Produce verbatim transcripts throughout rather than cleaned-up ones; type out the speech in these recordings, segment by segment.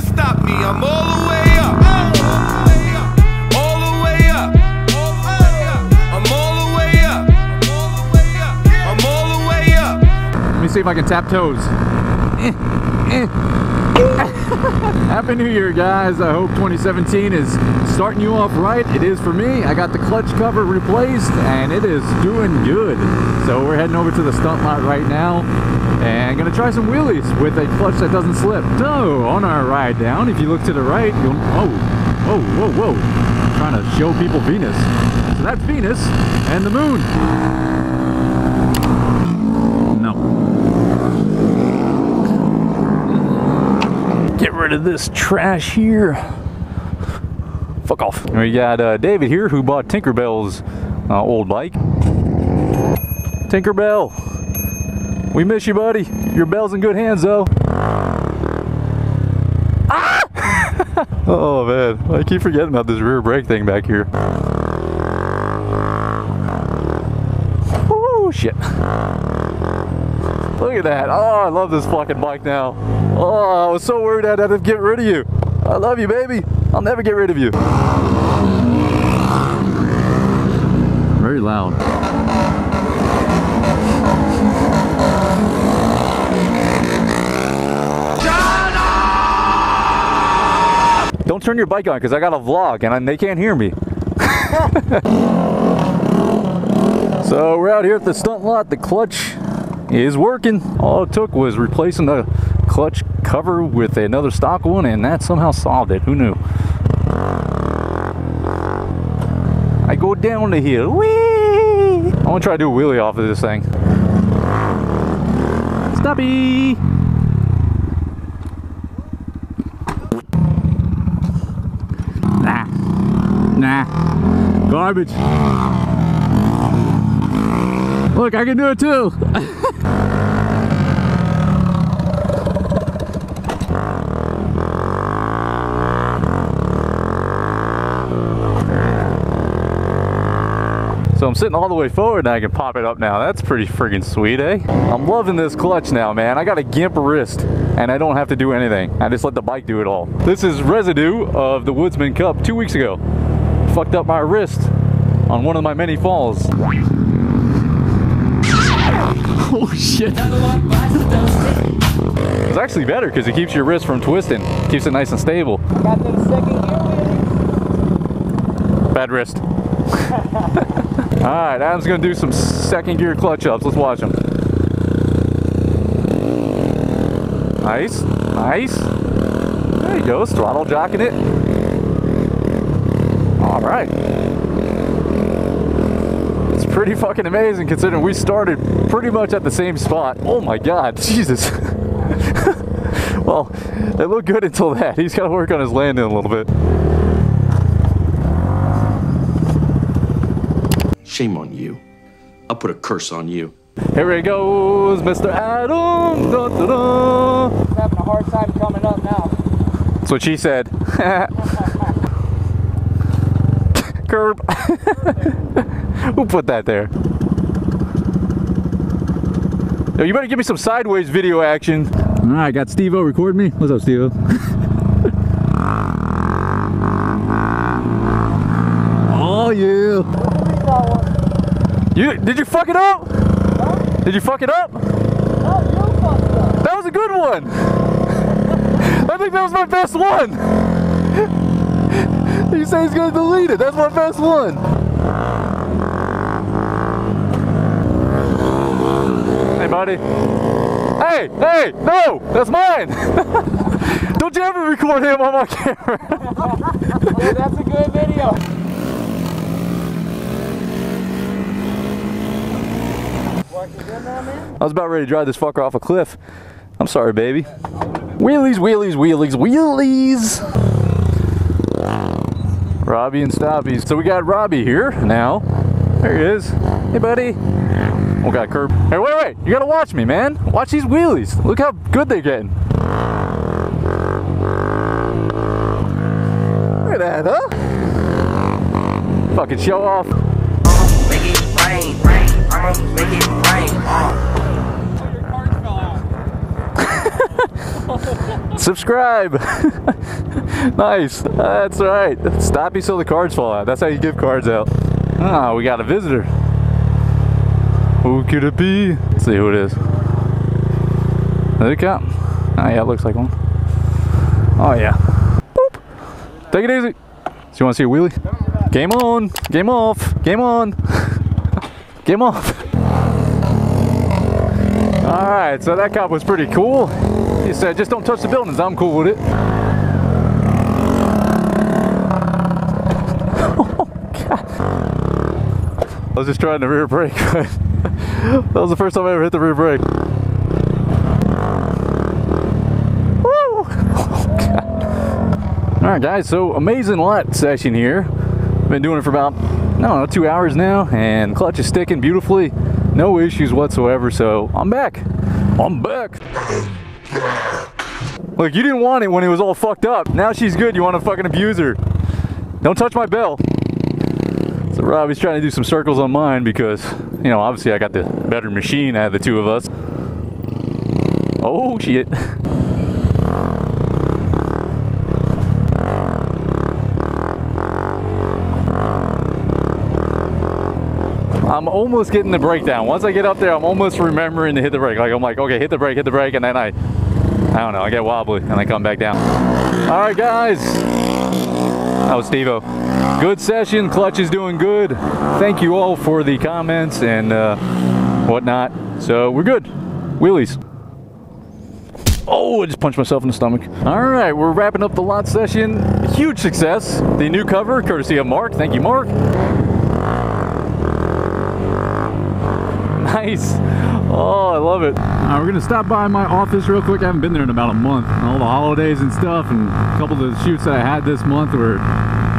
can stop me, I'm all the way up. All the way up. I'm all the way up. I'm all the way up. Let me see if I can tap toes. Happy New Year, guys. I hope twenty seventeen is starting you off right. It is for me. I got the clutch cover replaced and it is doing good. So we're heading over to the stunt lot right now and gonna try some wheelies with a clutch that doesn't slip. So on our ride down, if you look to the right, you'll oh oh whoa whoa I'm trying to show people Venus. So that's Venus and the moon. Of this trash here. Fuck off. We got uh, David here who bought Tinkerbell's uh, old bike. Tinkerbell, we miss you, buddy. Your bell's in good hands though. Ah! Oh man, I keep forgetting about this rear brake thing back here. Oh shit. Look at that. Oh, I love this fucking bike now. Oh, I was so worried I'd have to get rid of you. I love you, baby. I'll never get rid of you. Very loud. Shut up! Don't turn your bike on because I got a vlog and I, they can't hear me. So we're out here at the stunt lot. The clutch is working. All it took was replacing the clutch cover with another stock one, and that somehow solved it. Who knew? I go down the hill. Whee! I'm gonna try to do a wheelie off of this thing. Stubby! Nah. Nah. Garbage. Look, I can do it too! So I'm sitting all the way forward and I can pop it up now. That's pretty freaking sweet, eh? I'm loving this clutch now, man. I got a gimp wrist and I don't have to do anything. I just let the bike do it all. This is residue of the Woodsman Cup two weeks ago. Fucked up my wrist on one of my many falls. Oh shit. It's actually better because it keeps your wrist from twisting. Keeps it nice and stable. Got that second gear. Bad wrist. Alright, Adam's gonna do some second gear clutch ups. Let's watch him. Nice, nice. There he goes, throttle jocking it. Alright. It's pretty fucking amazing considering we started pretty much at the same spot. Oh my god, Jesus. Well, it looked good until that. He's gotta work on his landing a little bit. Shame on you. I'll put a curse on you. Here he goes, Mister Adam. Da, da, da. He's having a hard time coming up now. That's what she said. Curb. Who put that there? Yo, you better give me some sideways video action. All right, I got Steve-O recording me. What's up, Steve-O? Oh, yeah. You, did you fuck it up? Huh? Did you fuck it up? No, you fucked it up. That was a good one. I think that was my best one. You say he's gonna delete it. That's my best one. Hey, buddy. Hey, hey, no, that's mine. Don't you ever record him on my camera. Oh, that's a good video. I was about ready to drive this fucker off a cliff. I'm sorry, baby. Wheelies, wheelies, wheelies, wheelies! Robbie and Stoppies. So we got Robbie here now. There he is. Hey, buddy. Oh, got a curb. Hey, wait, wait. You gotta watch me, man. Watch these wheelies. Look how good they're getting. Look at that, huh? Fucking show off. I'm gonna make it rain. Oh, your card fell off. Subscribe. Nice. That's right. Stop you till the cards fall out. That's how you give cards out. Ah, oh, we got a visitor. Who could it be? Let's see who it is. Did it count? Oh yeah, it looks like one. Oh yeah. Boop. Take it easy. So you want to see a wheelie? Game on. Game off. Game on. Game off. Alright, so that cop was pretty cool. He said, just don't touch the buildings. I'm cool with it. Oh, God. I was just trying to rear brake. That was the first time I ever hit the rear brake. Woo! Oh, God. Alright, guys, so amazing LUT session here. Been doing it for about, I don't know, two hours now, and clutch is sticking beautifully. No issues whatsoever, so I'm back. I'm back. Look, you didn't want it when it was all fucked up. Now she's good, you want to fucking abuse her. Don't touch my bell. So Robbie's trying to do some circles on mine because, you know, obviously I got the better machine out of the two of us. Oh, shit. I'm almost getting the brake down. Once I get up there, I'm almost remembering to hit the brake. Like, I'm like, okay, hit the brake, hit the brake, and then I, I don't know, I get wobbly, and I come back down. All right, guys. That was Steve-O. Good session. Clutch is doing good. Thank you all for the comments and uh, whatnot. So we're good. Wheelies. Oh, I just punched myself in the stomach. All right, we're wrapping up the LUT session. A huge success. The new cover, courtesy of Mark. Thank you, Mark. Nice. Oh, I love it. Uh, we're going to stop by my office real quick. I haven't been there in about a month. All the holidays and stuff and a couple of the shoots that I had this month were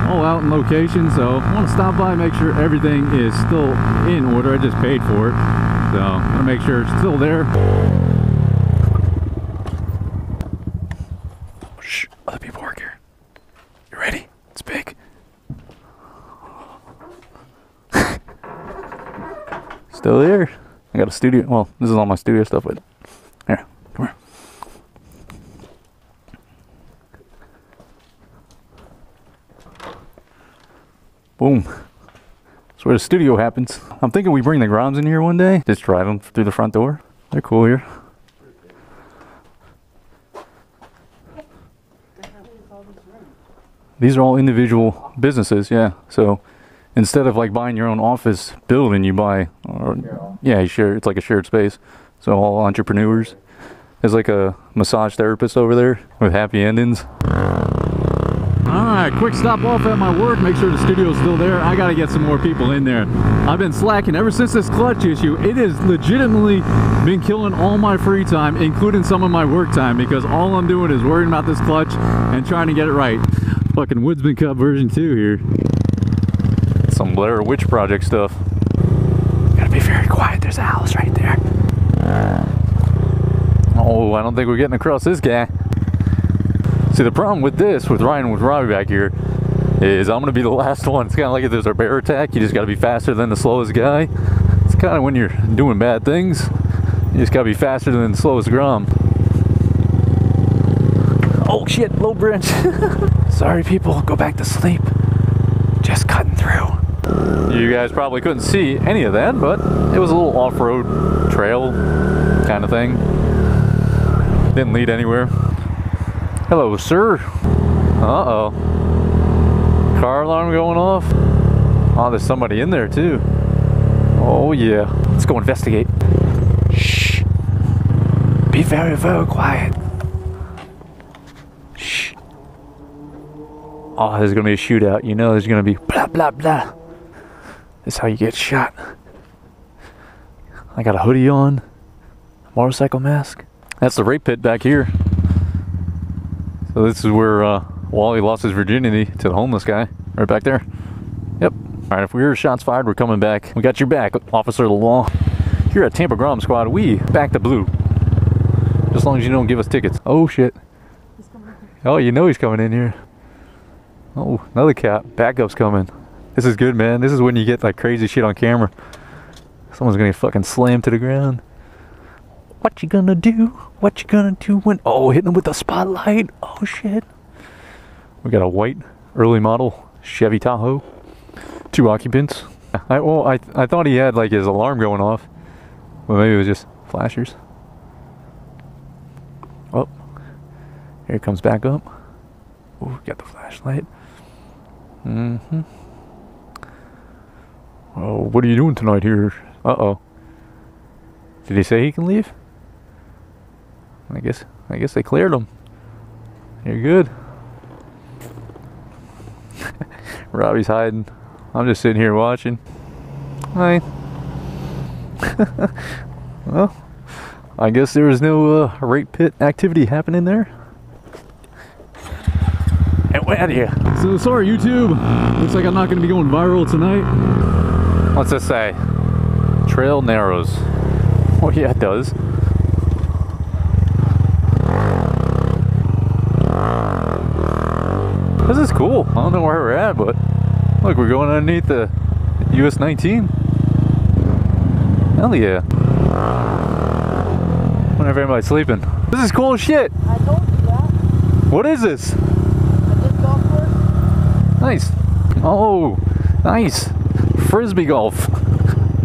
all out in location. So I want to stop by and make sure everything is still in order. I just paid for it. So I'm going to make sure it's still there. Shh, other people work here. You ready? It's big. Still here. I got a studio. Well, this is all my studio stuff, but here, come here. Boom. That's where the studio happens. I'm thinking we bring the Groms in here one day. Just drive them through the front door. They're cool here. These are all individual businesses, yeah. So instead of like buying your own office building, you buy, or, yeah, you share. It's like a shared space. So all entrepreneurs. There's like a massage therapist over there with happy endings. All right, quick stop off at my work. Make sure the studio's still there. I gotta get some more people in there. I've been slacking ever since this clutch issue. It has legitimately been killing all my free time, including some of my work time, because all I'm doing is worrying about this clutch and trying to get it right. Fucking Woodsman Cup version two here. Some Blair Witch Project stuff. Gotta be very quiet. There's a house right there. Oh, I don't think we're getting across this guy. See, the problem with this, with Ryan, with Robbie back here, is I'm gonna be the last one. It's kind of like if there's a bear attack, you just gotta be faster than the slowest guy. It's kind of when you're doing bad things, you just gotta be faster than the slowest Grom. Oh shit, low branch. Sorry, people. Go back to sleep. Just cutting through. You guys probably couldn't see any of that, but it was a little off-road trail kind of thing. Didn't lead anywhere. Hello, sir. Uh-oh. Car alarm going off. Oh, there's somebody in there, too. Oh, yeah. Let's go investigate. Shh. Be very, very quiet. Shh. Oh, there's going to be a shootout. You know there's going to be blah, blah, blah. That's how you get shot. I got a hoodie on, a motorcycle mask. That's the rape pit back here. So this is where uh, Wally lost his virginity to the homeless guy, right back there. Yep. All right, if we hear shots fired, we're coming back. We got your back, officer of the law. Here at Tampa Grom Squad, we back the blue. Just as long as you don't give us tickets. Oh shit. Oh, you know he's coming in here. Oh, another cat. Backup's coming. This is good, man. This is when you get like crazy shit on camera. Someone's gonna get fucking slammed to the ground. What you gonna do? What you gonna do when... Oh, hitting him with the spotlight. Oh, shit. We got a white early model Chevy Tahoe. Two occupants. I, well, I, I thought he had, like, his alarm going off. Well, maybe it was just flashers. Oh. Here it comes back up. Oh, got the flashlight. Mm-hmm. Oh, what are you doing tonight here? Uh-oh. Did he say he can leave? I guess I guess they cleared him. You're good. Robbie's hiding. I'm just sitting here watching. Hi. Well, I guess there was no uh, rape pit activity happening there. And we're out of here. So sorry, YouTube. Looks like I'm not going to be going viral tonight. What's this say? Trail narrows. Oh yeah, it does. This is cool. I don't know where we're at, but look, we're going underneath the U S nineteen. Hell yeah. I wonder if everybody's sleeping. This is cool as shit. I told you that. What is this? I did golf course. Nice. Oh, nice. Frisbee golf.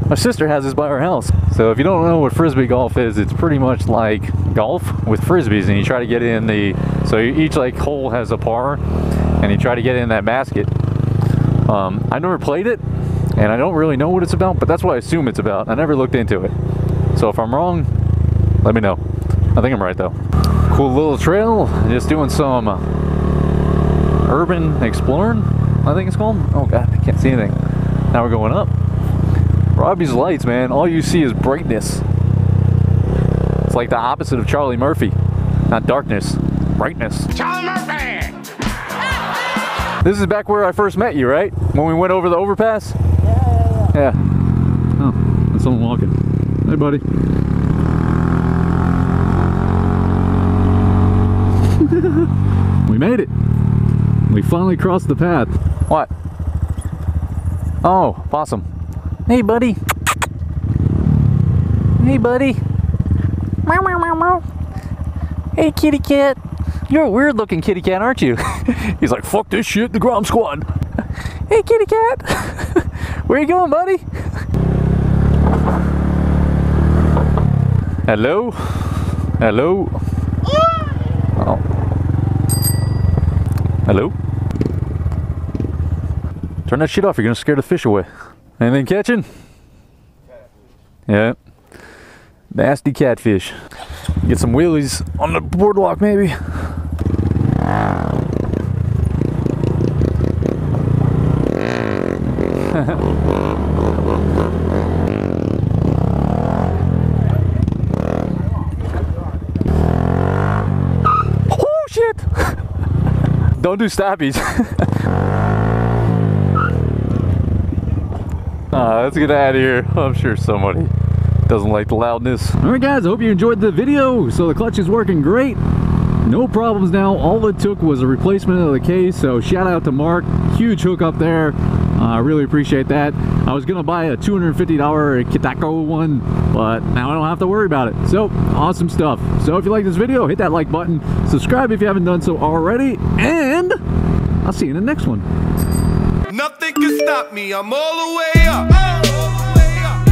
My sister has this by her house. So if you don't know what frisbee golf is, it's pretty much like golf with frisbees, and you try to get in the, so each like hole has a par, and you try to get in that basket. Um, I never played it, and I don't really know what it's about, but that's what I assume it's about. I never looked into it. So if I'm wrong, let me know. I think I'm right though. Cool little trail, just doing some urban exploring, I think it's called. Oh God, I can't see anything. Now we're going up. Robbie's lights, man, all you see is brightness. It's like the opposite of Charlie Murphy. Not darkness, brightness. Charlie Murphy! This is back where I first met you, right? When we went over the overpass? Yeah, yeah, yeah. Yeah. Oh, that's someone walking. Hey, buddy. We made it. We finally crossed the path. What? Oh, possum. Hey, buddy. Hey, buddy. Meow, meow, meow, meow. Hey, kitty cat. You're a weird looking kitty cat, aren't you? He's like, fuck this shit, the Grom Squad. Hey, kitty cat. Where you going, buddy? Hello? Hello? Yeah. Oh. Hello? Turn that shit off, you're gonna scare the fish away. Anything catching? Yeah. Nasty catfish. Get some wheelies on the boardwalk, maybe. Oh, shit! Don't do stoppies. Ah, let's get out of here. I'm sure somebody doesn't like the loudness. Alright guys, I hope you enjoyed the video. So the clutch is working great. No problems now. All it took was a replacement of the case. So shout out to Mark. Huge hook up there. I uh, really appreciate that. I was going to buy a two hundred fifty dollar Kitako one, but now I don't have to worry about it. So awesome stuff. So if you like this video, hit that like button. Subscribe if you haven't done so already. And I'll see you in the next one. Nothing can stop me. I'm all the way up. All the way up.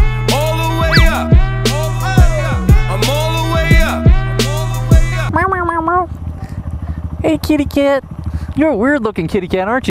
I'm all the way up. Meow, meow, meow, meow. Hey, kitty cat. You're a weird looking kitty cat, aren't you?